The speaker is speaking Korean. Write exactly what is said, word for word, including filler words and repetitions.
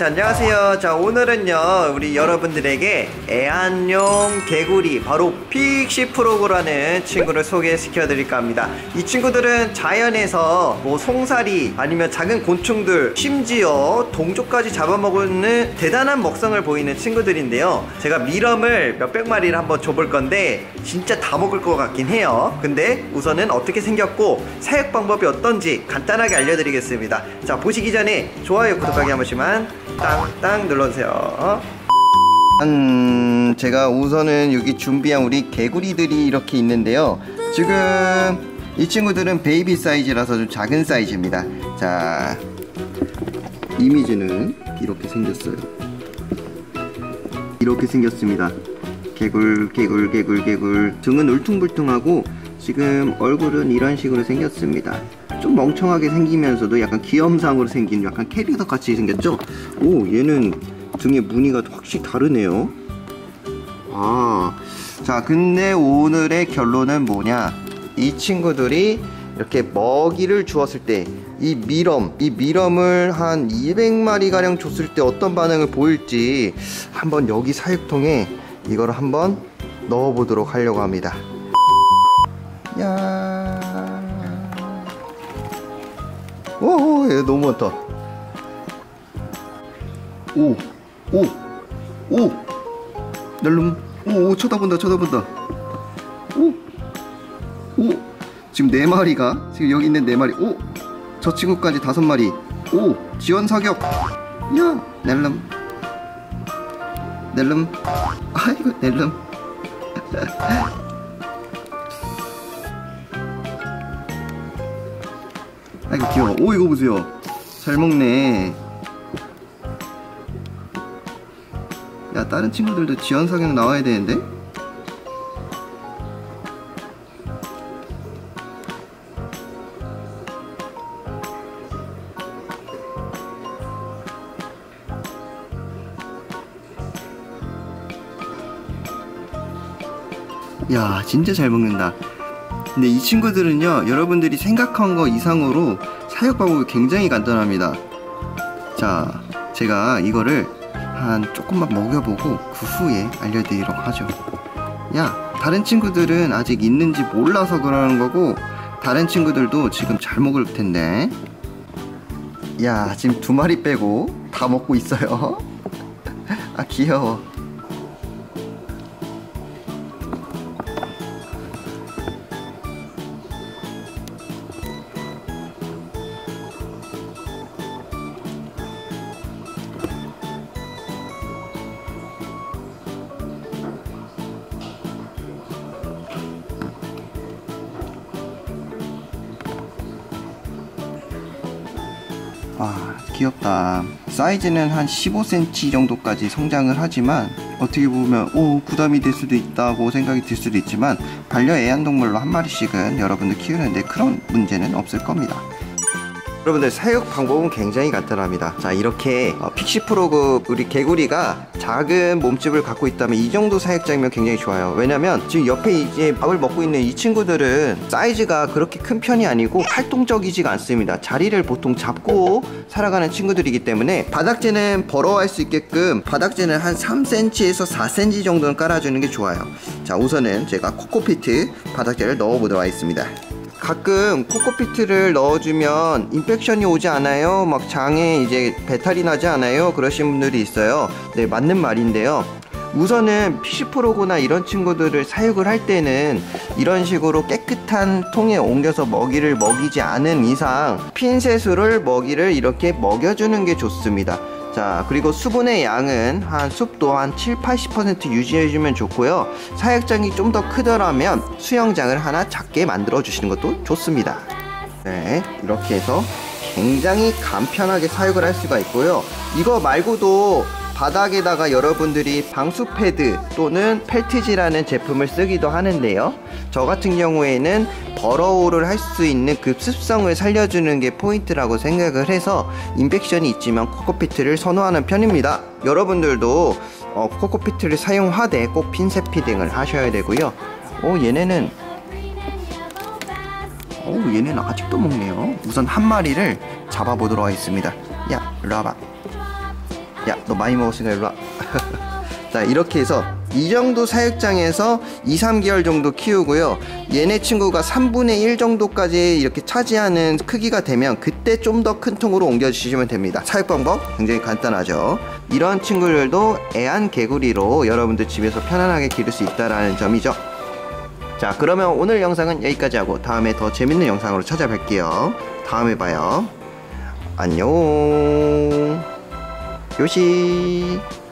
자, 안녕하세요. 자, 오늘은요 우리 여러분들에게 애완용 개구리, 바로 픽시프로그라는 친구를 소개시켜 드릴까 합니다. 이 친구들은 자연에서 뭐 송사리 아니면 작은 곤충들, 심지어 동족까지 잡아먹는 대단한 먹성을 보이는 친구들인데요, 제가 밀웜을 몇백 마리를 한번 줘볼 건데 진짜 다 먹을 것 같긴 해요. 근데 우선은 어떻게 생겼고 사육 방법이 어떤지 간단하게 알려드리겠습니다. 자, 보시기 전에 좋아요, 구독하기 한 번씩만 땅땅 눌러주세요. 음, 제가 우선은 여기 준비한 우리 개구리들이 이렇게 있는데요, 지금 이 친구들은 베이비 사이즈라서 좀 작은 사이즈입니다. 자, 이미지는 이렇게 생겼어요. 이렇게 생겼습니다. 개굴 개굴 개굴 개굴. 등은 울퉁불퉁하고 지금 얼굴은 이런 식으로 생겼습니다. 좀 멍청하게 생기면서도 약간 귀염상으로 생긴 약간 캐릭터 같이 생겼죠? 오, 얘는 등의 무늬가 확실히 다르네요. 아, 자, 근데 오늘의 결론은 뭐냐, 이 친구들이 이렇게 먹이를 주었을 때 이 밀웜, 이 밀웜을 한 이백 마리가량 줬을 때 어떤 반응을 보일지 한번 여기 사육통에 이걸 한번 넣어보도록 하려고 합니다. 야, 오오, 얘 너무 많다. 오, 오, 오, 날름, 오, 오, 쳐다본다, 쳐다본다. 오, 오, 지금 네 마리가, 지금 여기 있는 네 마리, 오, 저 친구까지 다섯 마리, 오, 지원 사격, 야, 날름, 날름, 아이고, 날름. 아이고 귀여워. 오, 이거 보세요, 잘 먹네. 야, 다른 친구들도 지연 사격 나와야 되는데. 야, 진짜 잘 먹는다. 근데 이 친구들은요 여러분들이 생각한 거 이상으로 사육 방법이 굉장히 간단합니다. 자, 제가 이거를 한 조금만 먹여보고 그 후에 알려드리려고 하죠. 야, 다른 친구들은 아직 있는지 몰라서 그러는 거고, 다른 친구들도 지금 잘 먹을 텐데. 야, 지금 두 마리 빼고 다 먹고 있어요. 아, 귀여워. 아, 귀엽다. 사이즈는 한 십오 센티미터 정도까지 성장을 하지만 어떻게 보면 오, 부담이 될 수도 있다고 생각이 들 수도 있지만 반려 애완동물로 한 마리씩은 여러분들 키우는데 그런 문제는 없을 겁니다. 여러분들, 사육 방법은 굉장히 간단합니다. 자, 이렇게 픽시프로그 우리 개구리가 작은 몸집을 갖고 있다면 이 정도 사육장이면 굉장히 좋아요. 왜냐면 지금 옆에 이제 밥을 먹고 있는 이 친구들은 사이즈가 그렇게 큰 편이 아니고 활동적이지가 않습니다. 자리를 보통 잡고 살아가는 친구들이기 때문에 바닥재는 벌어할 수 있게끔 바닥재는 한 삼 센티미터에서 사 센티미터 정도는 깔아주는 게 좋아요. 자, 우선은 제가 코코피트 바닥재를 넣어보도록 하겠습니다. 가끔 코코피트를 넣어주면 인펙션이 오지 않아요, 막 장에 이제 배탈이 나지 않아요, 그러신 분들이 있어요. 네, 맞는 말인데요, 우선은 픽시프로그나 이런 친구들을 사육을 할 때는 이런 식으로 깨끗한 통에 옮겨서 먹이를 먹이지 않은 이상 핀셋으로 먹이를 이렇게 먹여주는 게 좋습니다. 자, 그리고 수분의 양은 한 숲도 한 칠, 팔십 퍼센트 유지해주면 좋고요, 사육장이 좀 더 크더라면 수영장을 하나 작게 만들어 주시는 것도 좋습니다. 네, 이렇게 해서 굉장히 간편하게 사육을 할 수가 있고요, 이거 말고도 바닥에다가 여러분들이 방수 패드 또는 펠티지라는 제품을 쓰기도 하는데요, 저 같은 경우에는 버러우를 할 수 있는 그 습성을 살려주는 게 포인트라고 생각을 해서 인펙션이 있지만 코코피트를 선호하는 편입니다. 여러분들도 어, 코코피트를 사용하되 꼭 핀셋 피딩을 하셔야 되고요. 오, 얘네는 오, 얘네는 아직도 먹네요. 우선 한 마리를 잡아보도록 하겠습니다. 야, 이리 와봐. 야, 너 많이 먹었으니까 일로 와. 자, 이렇게 해서 이 정도 사육장에서 이, 삼 개월 정도 키우고요, 얘네 친구가 삼분의 일 정도까지 이렇게 차지하는 크기가 되면 그때 좀 더 큰 통으로 옮겨 주시면 됩니다. 사육 방법 굉장히 간단하죠. 이런 친구들도 애완 개구리로 여러분들 집에서 편안하게 기를 수 있다는 점이죠. 자, 그러면 오늘 영상은 여기까지 하고 다음에 더 재밌는 영상으로 찾아뵐게요. 다음에 봐요. 안녕. 요시.